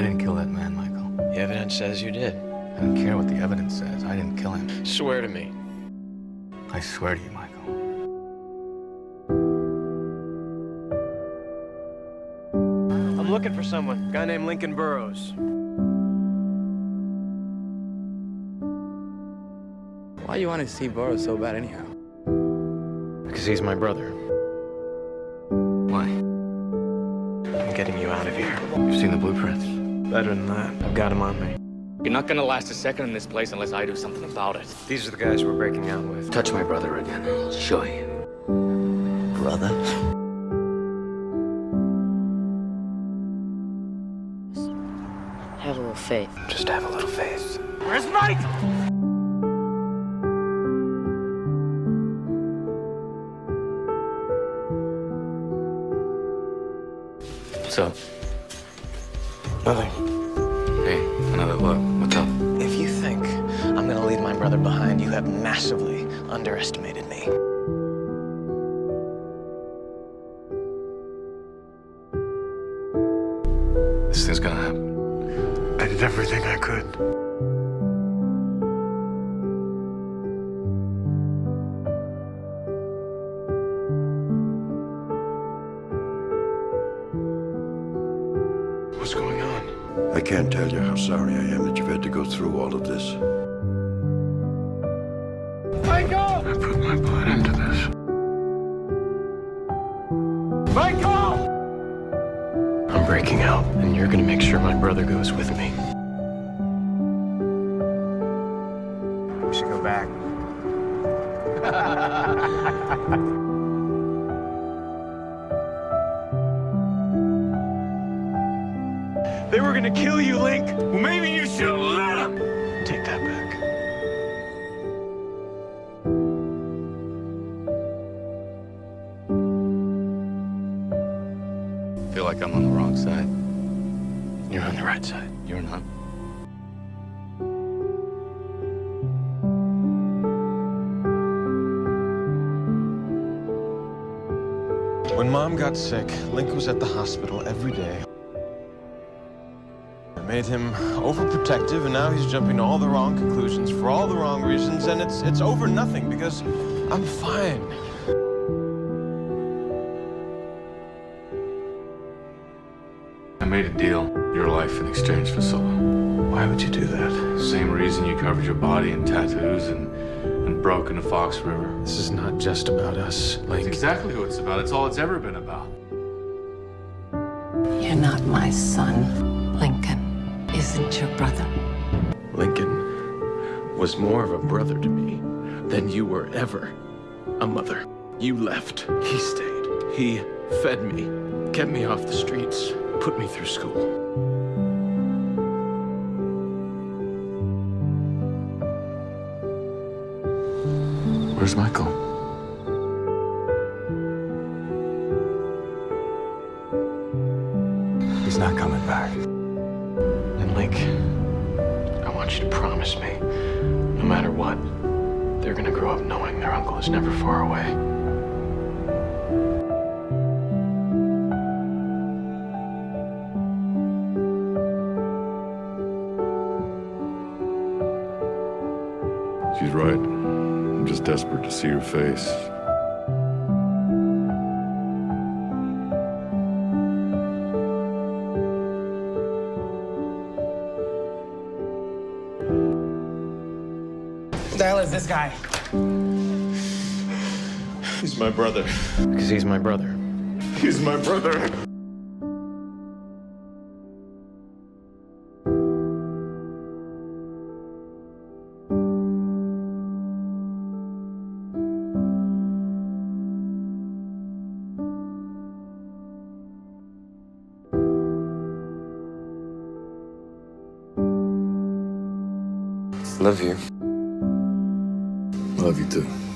I didn't kill that man, Michael. The evidence says you did. I don't care what the evidence says. I didn't kill him. Swear to me. I swear to you, Michael. I'm looking for someone, a guy named Lincoln Burrows. Why you want to see Burrows so bad anyhow? Because he's my brother. Why? I'm getting you out of here. You've seen the blueprints. Better than that, I've got them on me. You're not gonna last a second in this place unless I do something about it. These are the guys we're breaking out with. Touch my brother again, I'll show you. Brother? Have a little faith. Just have a little faith. Where's Mike? What's up? Nothing. Hey, another look. What's up? If you think I'm gonna leave my brother behind, you have massively underestimated me. This thing's gonna happen. I did everything I could. What's going on? I can't tell you how sorry I am that you've had to go through all of this. Michael! I put my blood into this. Michael! I'm breaking out, and you're gonna make sure my brother goes with me. We should go back. They were gonna kill you, Link. Well, maybe you should let them. Take that back. Feel like I'm on the wrong side. You're on the right side. You're not. When Mom got sick, Link was at the hospital every day. Made him overprotective, and now he's jumping to all the wrong conclusions for all the wrong reasons, and it's over nothing because I'm fine. I made a deal, your life in exchange for Scylla. Why would you do that? Same reason you covered your body in tattoos and broke into Fox River. This is not just about us, Link. That's exactly what it's about. It's all it's ever been about. You're not my son, Lincoln. Isn't your brother. Lincoln was more of a brother to me than you were ever a mother. You left, he stayed. He fed me, kept me off the streets, put me through school. Where's Michael? He's not coming back. Link, I want you to promise me, no matter what, they're gonna grow up knowing their uncle is never far away. She's right. I'm just desperate to see her face. Who the hell is this guy? He's my brother. Because he's my brother. He's my brother. Love you. Love you too.